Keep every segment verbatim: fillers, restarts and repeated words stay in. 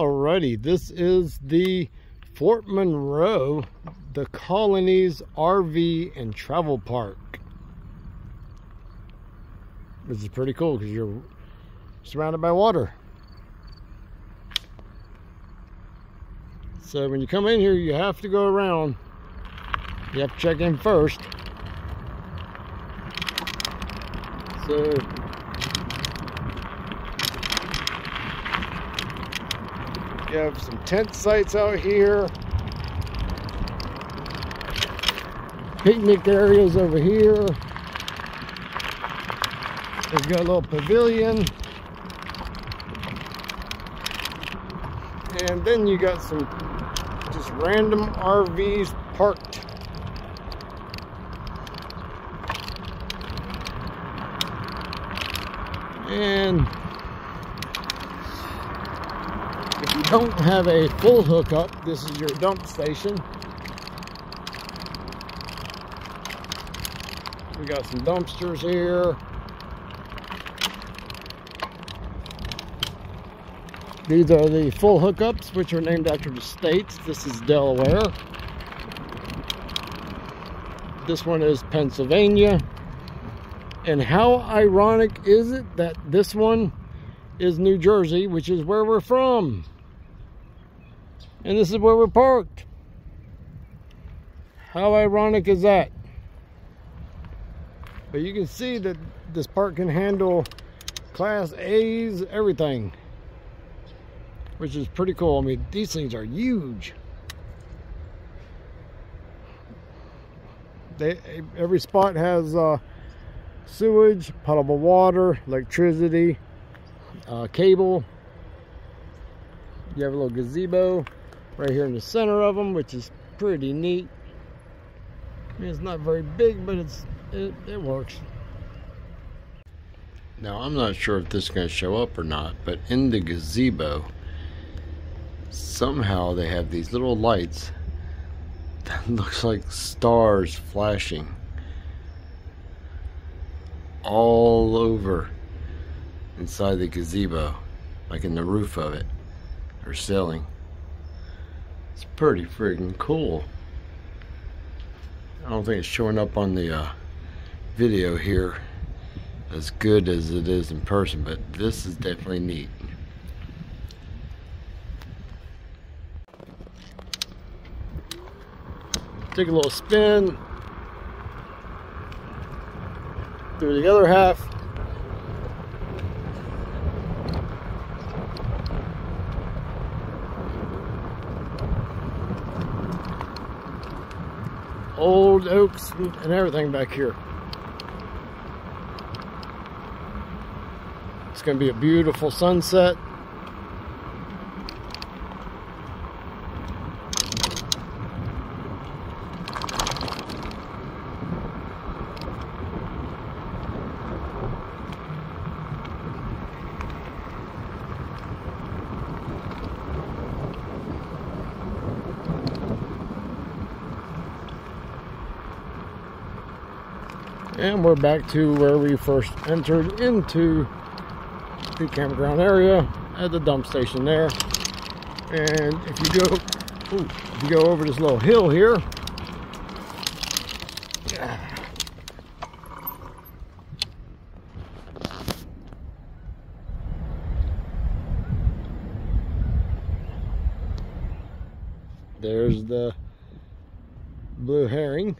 Alrighty, this is the Fort Monroe, The Colonies R V and Travel Park. This is pretty cool because you're surrounded by water. So when you come in here, you have to go around. You have to check in first. So you have some tent sites out here, picnic areas over here. We've got a little pavilion, and then you got some just random R Vs parked. And if you don't have a full hookup, this is your dump station. We got some dumpsters here. These are the full hookups, which are named after the states. This is Delaware. This one is Pennsylvania. And how ironic is it that this one is New Jersey, which is where we're from. And this is where we're parked. How ironic is that? But you can see that this park can handle Class A's, everything. Which is pretty cool. I mean, these things are huge. They, every spot has... Uh, sewage, potable water, electricity, uh, cable. You have a little gazebo right here in the center of them, which is pretty neat. I mean, it's not very big, but it's it, it works. Now, I'm not sure if this is going to show up or not, but in the gazebo, somehow they have these little lights that looks like stars flashing all over inside the gazebo, like in the roof of it or ceiling. It's pretty freaking cool. I don't think it's showing up on the uh, video here as good as it is in person, but this is definitely neat. Take a little spin through the other half. Old oaks and everything back here. It's going to be a beautiful sunset. And we're back to where we first entered into the campground area at the dump station there. And if you go, ooh, if you go over this little hill here, there's the blue herring.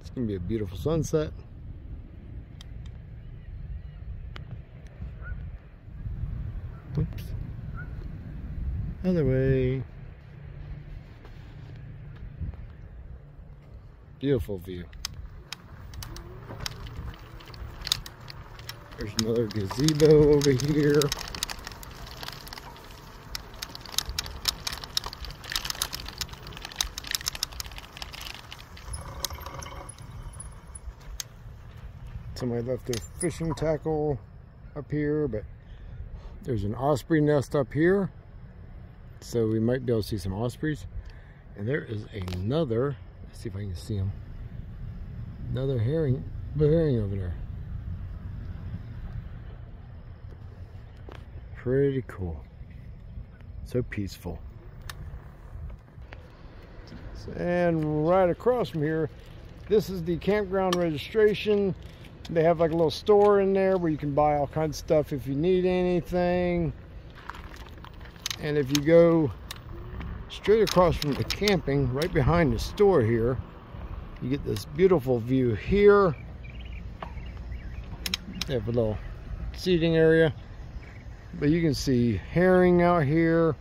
It's gonna be a beautiful sunset. Oops. Other way. Beautiful view. There's another gazebo over here. Somebody left their fishing tackle up here, but there's an osprey nest up here, so we might be able to see some ospreys. And there is another, let's see if I can see them, another herring, blue herring over there. Pretty cool. So peaceful. And right across from here, this is the campground registration. They have like a little store in there where you can buy all kinds of stuff if you need anything. And if you go straight across from the camping, right behind the store here, you get this beautiful view here. They have a little seating area, but you can see herring out here,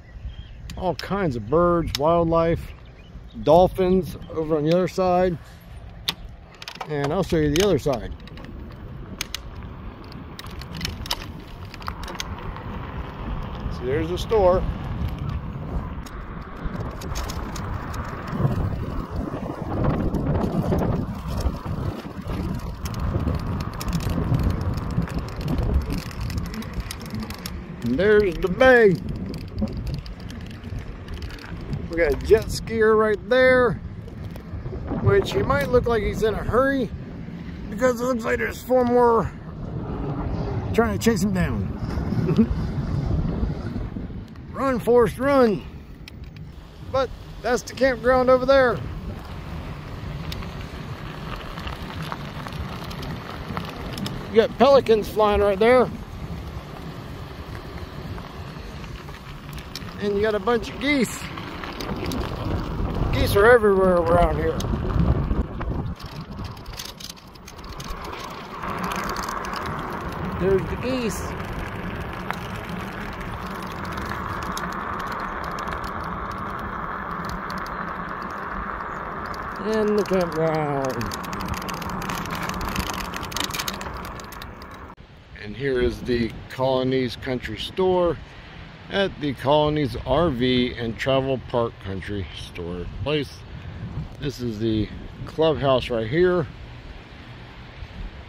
all kinds of birds, wildlife, dolphins over on the other side, and I'll show you the other side. See, there's the store. And there's the bay. We got a jet skier right there, which he might look like he's in a hurry because it looks like there's four more trying to chase him down. Run, Forrest, run. But that's the campground over there. You got pelicans flying right there. And you got a bunch of geese. Geese are everywhere around here. There's the geese. And the campground. And here is the Colonies Country Store at the Colonies R V and Travel Park Country Store Place. This is the clubhouse right here,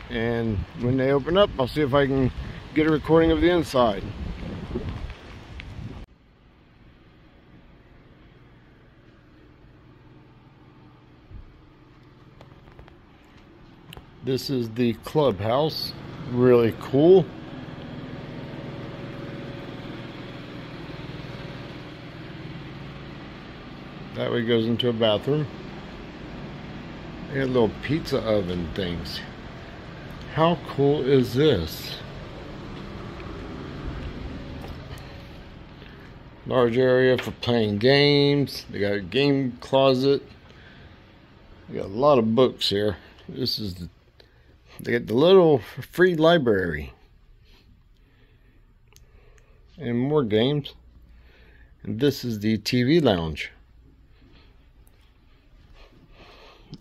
and when they open up, I'll see if I can get a recording of the inside. This is the clubhouse. Really cool. That way goes into a bathroom. They had little pizza oven things. How cool is this? Large area for playing games. They got a game closet. They got a lot of books here. This is the, they got the little free library. And more games. And this is the T V lounge.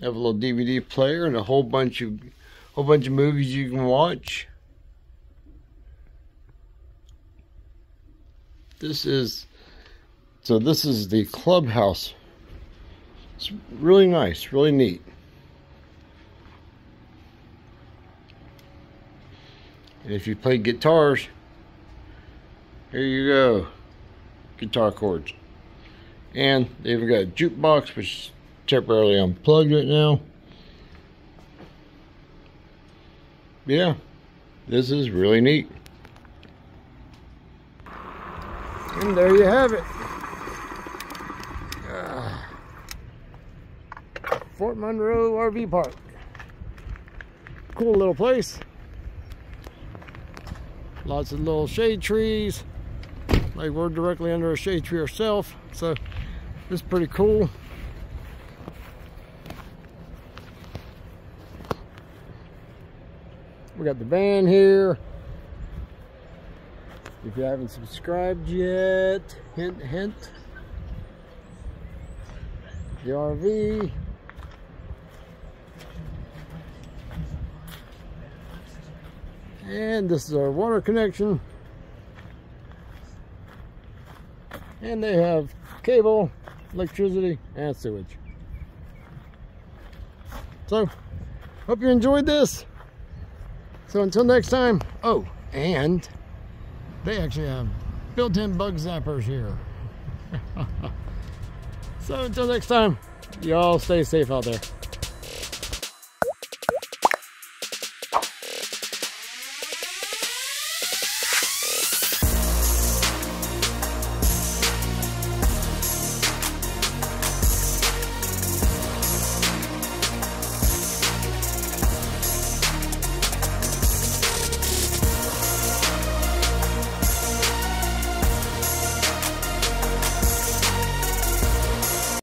Have a little D V D player and a whole bunch of whole bunch of movies you can watch. This is so this is the clubhouse. It's really nice, really neat. And if you play guitars, here you go. Guitar chords. And they even got a jukebox, which temporarily unplugged right now. Yeah, this is really neat. And there you have it. Uh, Fort Monroe R V Park. Cool little place. Lots of little shade trees. Like we're directly under a shade tree ourselves, so this is pretty cool. We got the van here. If you haven't subscribed yet, hint, hint. The R V. And this is our water connection. And they have cable, electricity, and sewage. So, hope you enjoyed this. So until next time, oh, and they actually have built-in bug zappers here. So until next time, y'all stay safe out there.